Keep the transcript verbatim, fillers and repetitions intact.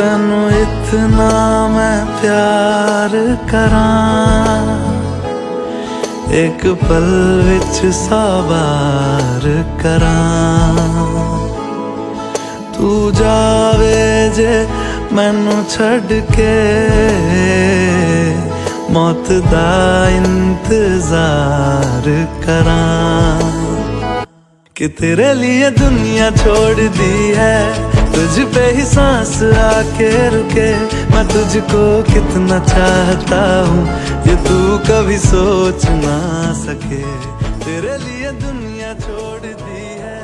तनु इतना मैं प्यार करां, एक पल विच साबार करां। तू जावे जे मैनू छड़ के, मौत दा इंतजार करां। कि तेरे लिए दुनिया छोड़ दी है, तुझ पे ही सांस आके रुके। मैं तुझको कितना चाहता हूँ ये तू कभी सोच ना सके। तेरे लिए दुनिया छोड़ दी है।